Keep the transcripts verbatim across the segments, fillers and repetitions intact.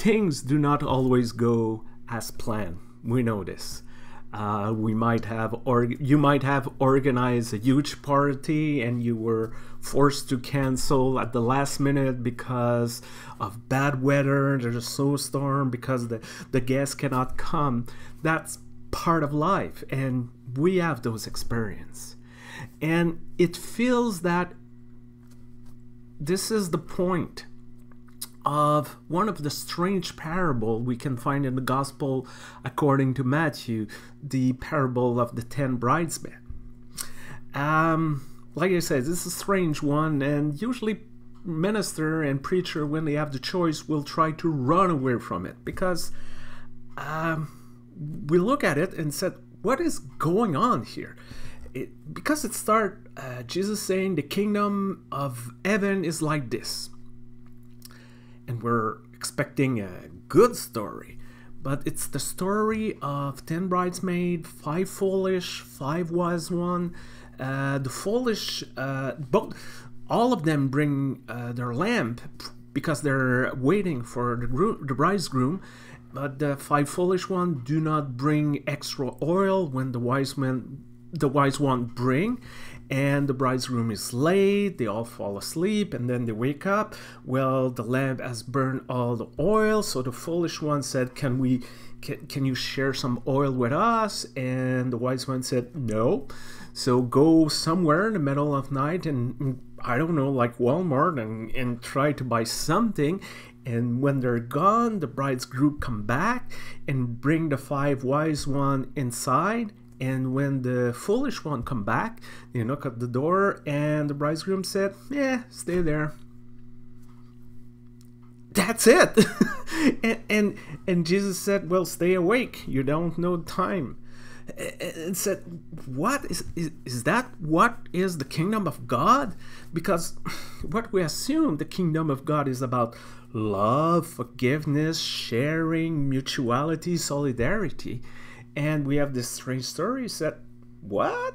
Things do not always go as planned. We know this. Uh, we might have, or you might have organized a huge party and you were forced to cancel at the last minute because of bad weather, there's a snowstorm, because the, the guests cannot come. That's part of life, and we have those experiences. And it feels that this is the point of one of the strange parables we can find in the Gospel according to Matthew, the parable of the ten bridesmen. Um, like I said, this is a strange one, and usually minister and preacher, when they have the choice, will try to run away from it, because um, we look at it and said, what is going on here? It, because it starts, uh, Jesus saying, the kingdom of heaven is like this. And we're expecting a good story, but it's the story of ten bridesmaids, five foolish, five wise one. Uh, the foolish, uh, both, all of them bring uh, their lamp because they're waiting for the, groom, the bridegroom, but the five foolish one do not bring extra oil when the wise men, the wise one bring. And the bridegroom is late, they all fall asleep, and then they wake up. Well, the lamp has burned all the oil, so the foolish one said, can we, can, can you share some oil with us? And the wise one said, no. So go somewhere in the middle of night, and I don't know, like Walmart, and, and try to buy something. And when they're gone, the bridegroom come back and bring the five wise one inside. And when the foolish one come back, they knock at the door, and the bridegroom said, yeah, stay there. That's it. and, and and Jesus said, well, stay awake. You don't know time. And said, what is, is, is that what is the kingdom of God? Because what we assume the kingdom of God is about love, forgiveness, sharing, mutuality, solidarity. And we have this strange story that, what?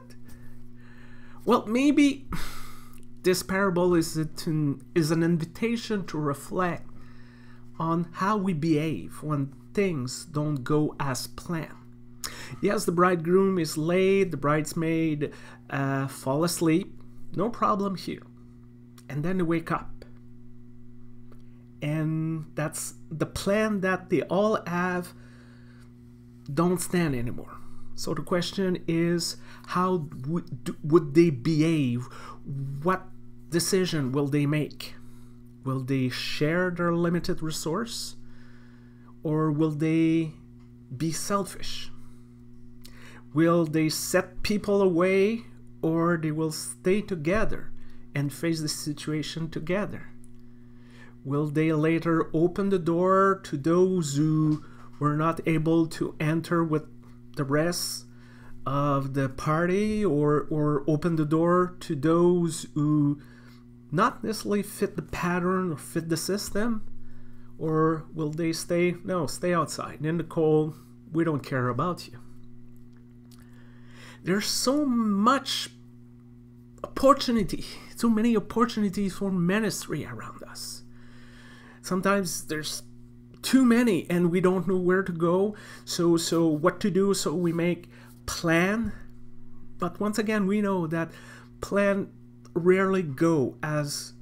Well, maybe this parable is, it an, is an invitation to reflect on how we behave when things don't go as planned. Yes, the bridegroom is late, the bridesmaid uh, fall asleep, no problem here. And then they wake up. And that's the plan that they all have don't stand anymore. So the question is, how would, would they behave? What decision will they make? Will they share their limited resource? Or will they be selfish? Will they set people away? Or they will stay together and face the situation together? Will they later open the door to those who we're not able to enter with the rest of the party, or, or open the door to those who not necessarily fit the pattern or fit the system? Or will they stay? No, stay outside in the cold. We don't care about you. There's so much opportunity, so many opportunities for ministry around us. Sometimes there's too many, and we don't know where to go, so so what to do, so we make plan. But once again, we know that plan rarely go as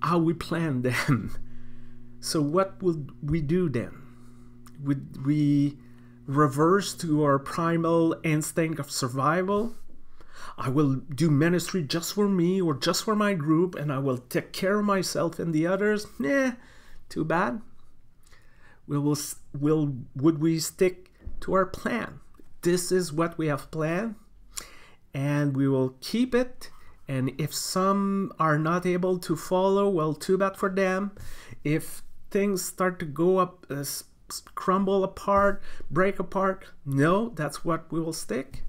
how we plan them. So what will we do then? Would we reverse to our primal instinct of survival? I will do ministry just for me or just for my group, and I will take care of myself and the others. Nah, too bad. We will, will, would we stick to our plan? This is what we have planned, and we will keep it. And if some are not able to follow, well, too bad for them. If things start to go up, uh, crumble apart, break apart, no, that's what we will stick.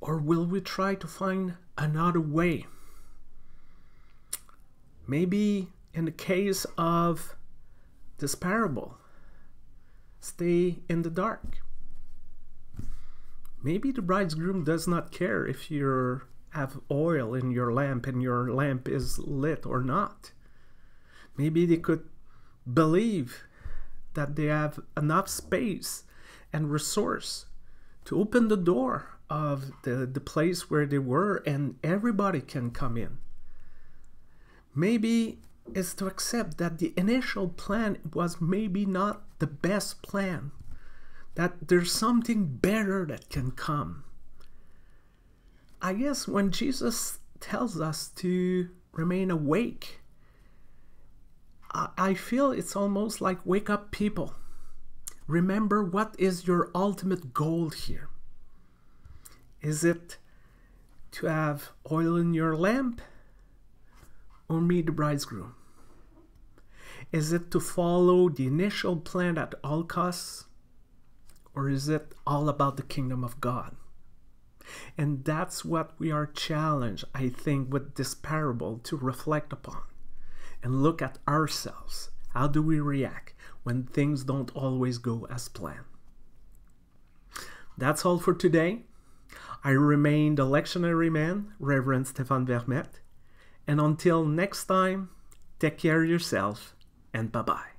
Or will we try to find another way? Maybe in the case of this parable, stay in the dark. Maybe the bridegroom does not care if you have oil in your lamp and your lamp is lit or not. Maybe they could believe that they have enough space and resource to open the door of the, the place where they were, and everybody can come in. Maybe it's to accept that the initial plan was maybe not the best plan, that there's something better that can come. I guess when Jesus tells us to remain awake, I, I feel it's almost like, wake up, people. Remember, what is your ultimate goal here? Is it to have oil in your lamp or meet the bridegroom? Is it to follow the initial plan at all costs, or is it all about the kingdom of God? And that's what we are challenged, I think, with this parable to reflect upon and look at ourselves. How do we react when things don't always go as planned? That's all for today. I remain the Lectionary Man, Reverend Stefan Vermette. And until next time, take care of yourself, and bye-bye.